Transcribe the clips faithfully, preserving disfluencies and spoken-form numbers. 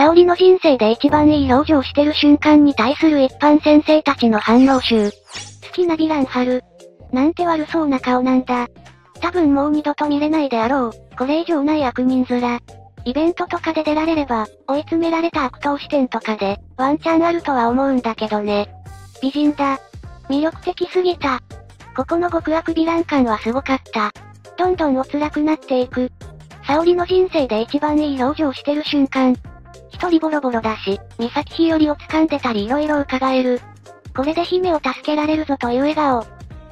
沙織の人生で一番いい表情してる瞬間に対する一般先生たちの反応集。好きなヴィラン春。なんて悪そうな顔なんだ。多分もう二度と見れないであろう、これ以上ない悪人面。イベントとかで出られれば、追い詰められた悪党視点とかで、ワンチャンあるとは思うんだけどね。美人だ。魅力的すぎた。ここの極悪ヴィラン感はすごかった。どんどんお辛くなっていく。沙織の人生で一番いい表情してる瞬間。一人ボロボロだし、美咲日和を掴んでたり色々伺える。これで姫を助けられるぞという笑顔。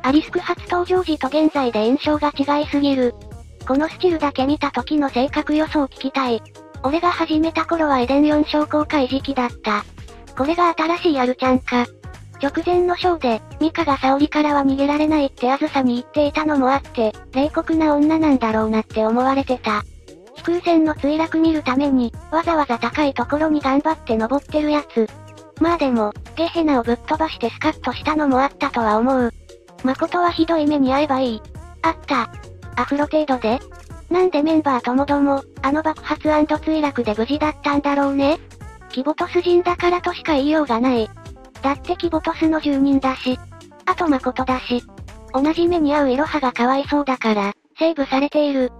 アリスク初登場時と現在で印象が違いすぎる。このスチルだけ見た時の性格予想聞きたい。俺が始めた頃はエデンよん章公開時期だった。これが新しいアルちゃんか。直前の章で、ミカが沙織からは逃げられないってあずさに言っていたのもあって、冷酷な女なんだろうなって思われてた。飛空船の墜落見るために、わざわざ高いところに頑張って登ってるやつ。まあでも、ゲヘナをぶっ飛ばしてスカッとしたのもあったとは思う。誠はひどい目に遭えばいい。あった。アフロ程度で？なんでメンバーともども、あの爆発&墜落で無事だったんだろうね。キボトス人だからとしか言いようがない。だってキボトスの住人だし。あと誠だし。同じ目に遭うイロハがかわいそうだから、セーブされている。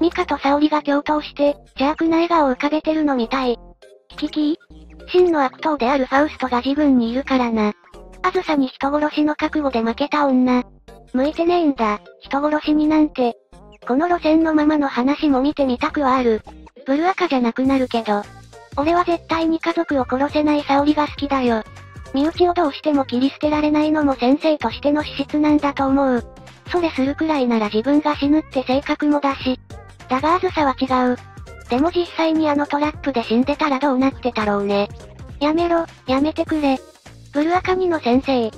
ミカと沙織が共闘して、邪悪な笑顔を浮かべてるのみたい。キキキー？真の悪党であるファウストが自分にいるからな。あずさに人殺しの覚悟で負けた女。向いてねえんだ、人殺しになんて。この路線のままの話も見てみたくはある。ブルアカじゃなくなるけど。俺は絶対に家族を殺せない沙織が好きだよ。身内をどうしても切り捨てられないのも先生としての資質なんだと思う。それするくらいなら自分が死ぬって性格もだし。だがあずさは違う。でも実際にあのトラップで死んでたらどうなってたろうね。やめろ、やめてくれ。ブルアカにの先生。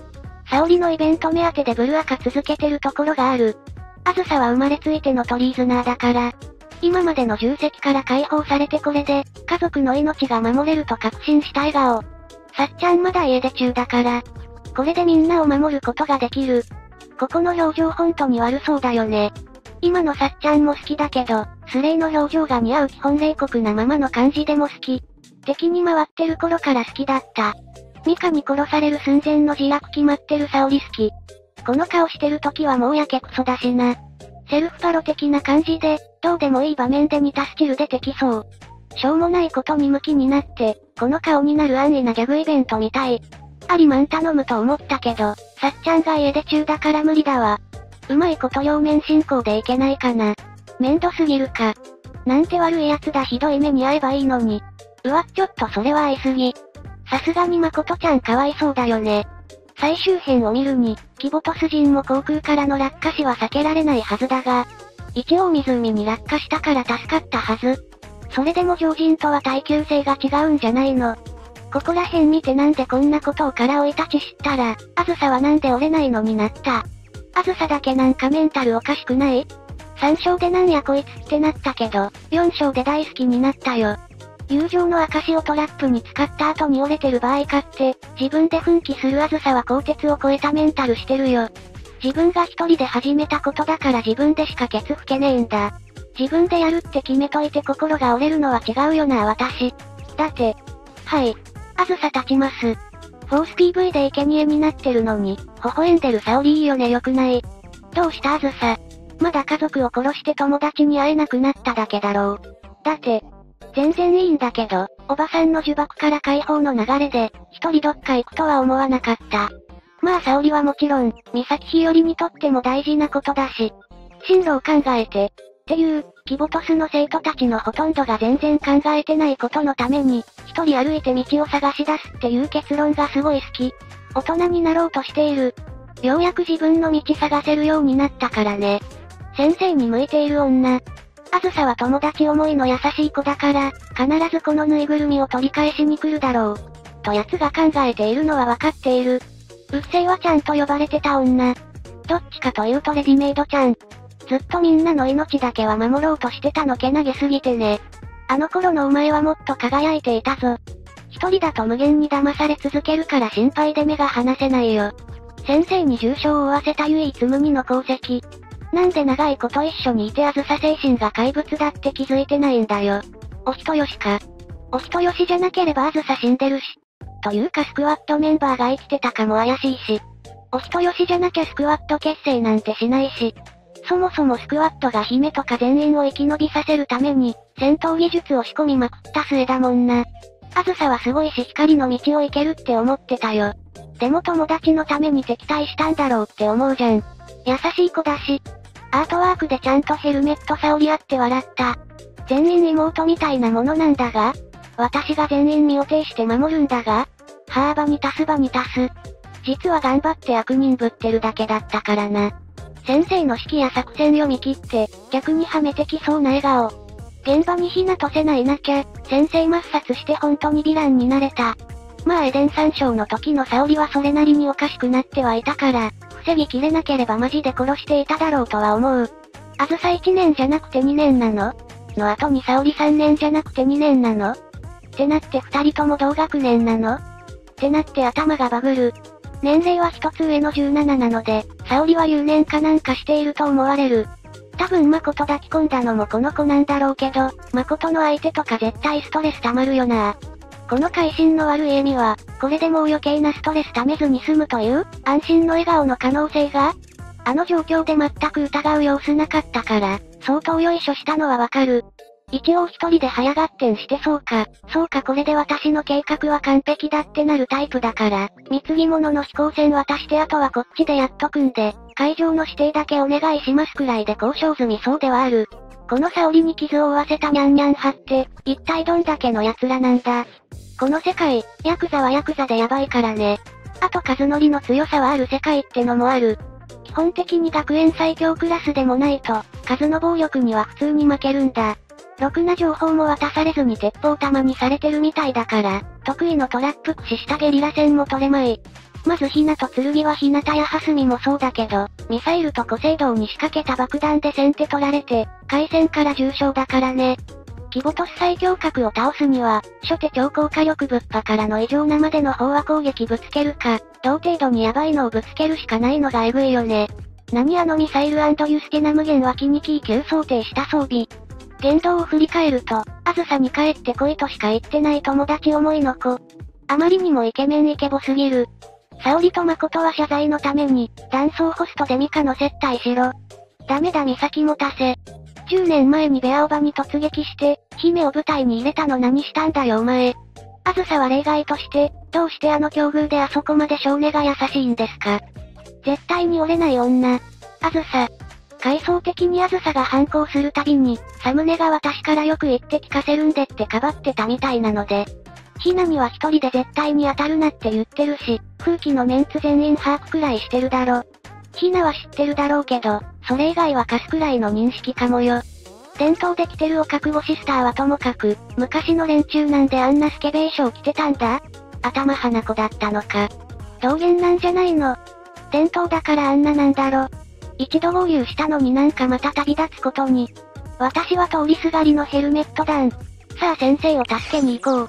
沙織のイベント目当てでブルアカ続けてるところがある。あずさは生まれついてのトリーズナーだから。今までの重責から解放されてこれで、家族の命が守れると確信した笑顔。さっちゃんまだ家出中だから。これでみんなを守ることができる。ここの表情本当に悪そうだよね。今のさっちゃんも好きだけど、スレイの表情が似合う基本冷酷なままの感じでも好き。敵に回ってる頃から好きだった。ミカに殺される寸前の自白決まってる沙織好き。この顔してる時はもうやけくそだしな。セルフパロ的な感じで、どうでもいい場面で似たスチル出てきそう。しょうもないことにムキになって、この顔になる安易なギャグイベントみたい。アリマン頼むと思ったけど、さっちゃんが家出中だから無理だわ。うまいこと両面進行でいけないかな。めんどすぎるか。なんて悪い奴だひどい目に遭えばいいのに。うわ、ちょっとそれは合いすぎ。さすがに誠ちゃんかわいそうだよね。最終編を見るに、キボトス人も航空からの落下死は避けられないはずだが、一応湖に落下したから助かったはず。それでも常人とは耐久性が違うんじゃないの。ここら辺見てなんでこんなことをから生い立ち知ったら、あずさはなんで折れないのになった。あずさだけなんかメンタルおかしくない?さん章でなんやこいつってなったけど、よん章で大好きになったよ。友情の証をトラップに使った後に折れてる場合かって、自分で奮起するあずさは鋼鉄を超えたメンタルしてるよ。自分が一人で始めたことだから自分でしかケツ吹けねえんだ。自分でやるって決めといて心が折れるのは違うよな私。だて。はい。あずさ立ちます。フォース ピーブイ で生贄になってるのに、微笑んでる沙織いいよね良くない。どうしたあずさ。まだ家族を殺して友達に会えなくなっただけだろう。だて。全然いいんだけど、おばさんの呪縛から解放の流れで、一人どっか行くとは思わなかった。まあ沙織はもちろん、美咲日和にとっても大事なことだし、進路を考えて、っていう、キボトスの生徒たちのほとんどが全然考えてないことのために、一人歩いて道を探し出すっていう結論がすごい好き。大人になろうとしている。ようやく自分の道探せるようになったからね。先生に向いている女。あずさは友達思いの優しい子だから、必ずこのぬいぐるみを取り返しに来るだろう。と奴が考えているのはわかっている。うっせぇわちゃんと呼ばれてた女。どっちかというとレディメイドちゃん。ずっとみんなの命だけは守ろうとしてたのけなげすぎてね。あの頃のお前はもっと輝いていたぞ。一人だと無限に騙され続けるから心配で目が離せないよ。先生に重傷を負わせた唯一無二の功績。なんで長いこと一緒にいてあずさ精神が怪物だって気づいてないんだよ。お人よしか。お人よしじゃなければあずさ死んでるし。というかスクワットメンバーが生きてたかも怪しいし。お人よしじゃなきゃスクワット結成なんてしないし。そもそもスクワットが姫とか全員を生き延びさせるために、戦闘技術を仕込みまくった末だもんな。あずさはすごいし光の道を行けるって思ってたよ。でも友達のために敵対したんだろうって思うじゃん。優しい子だし。アートワークでちゃんとヘルメットさおり合って笑った。全員妹みたいなものなんだが、私が全員身を挺して守るんだが、はぁ場に足す場に足す。実は頑張って悪人ぶってるだけだったからな。先生の指揮や作戦読み切って、逆にはめてきそうな笑顔。現場にひなとせないなきゃ、先生抹殺して本当にヴィランになれた。まあエデンさん章の時の沙織はそれなりにおかしくなってはいたから、防ぎきれなければマジで殺していただろうとは思う。あずさいちねんじゃなくてにねんなの？の後に沙織さんねんじゃなくてにねんなの？ってなってふたりとも同学年なの？ってなって頭がバグる。年齢は一つ上のじゅうなななので、沙織は留年かなんかしていると思われる。多分誠抱き込んだのもこの子なんだろうけど、誠の相手とか絶対ストレス溜まるよな。この会心の悪い笑みは、これでもう余計なストレス溜めずに済むという、安心の笑顔の可能性が？あの状況で全く疑う様子なかったから、相当よいしょしたのはわかる。一応一人で早合点してそうか、そうかこれで私の計画は完璧だってなるタイプだから、貢ぎ物の飛行船渡してあとはこっちでやっとくんで、会場の指定だけお願いしますくらいで交渉済みそうではある。この沙織に傷を負わせたニャンニャン派って、一体どんだけの奴らなんだ。この世界、ヤクザはヤクザでヤバいからね。あと数のりの強さはある世界ってのもある。基本的に学園最強クラスでもないと、数の暴力には普通に負けるんだ。ろくな情報も渡されずに鉄砲玉にされてるみたいだから、得意のトラップ駆使したゲリラ戦も取れまい。まずひなと剣はひなたやはすみもそうだけど、ミサイルと古聖堂に仕掛けた爆弾で先手取られて、海戦から重傷だからね。キボトス最強核を倒すには、初手超高火力ぶっ破からの異常なまでの飽和攻撃ぶつけるか、同程度にヤバいのをぶつけるしかないのがエグいよね。何あのミサイル&ユスケナ無限は気に気急想定した装備。言動を振り返ると、あずさに帰ってこいとしか言ってない友達思いの子。あまりにもイケメンイケボすぎる。沙織と誠は謝罪のために、男装ホストでミカの接待しろ。ダメだ美咲も足せ。じゅうねんまえにベアオバに突撃して、姫を舞台に入れたの何したんだよお前。あずさは例外として、どうしてあの境遇であそこまで性根が優しいんですか。絶対に折れない女。あずさ。回想的にあずさが反抗するたびに、サムネが私からよく言って聞かせるんでってかばってたみたいなので。ひなには一人で絶対に当たるなって言ってるし、空気のメンツ全員把握くらいしてるだろ。ひなは知ってるだろうけど、それ以外は貸すくらいの認識かもよ。伝統で着てるお覚悟シスターはともかく、昔の連中なんであんなスケベ衣装着てたんだ？頭花子だったのか。同源なんじゃないの？伝統だからあんななんだろ。一度合流したのになんかまた旅立つことに。私は通りすがりのヘルメット団。さあ先生を助けに行こう。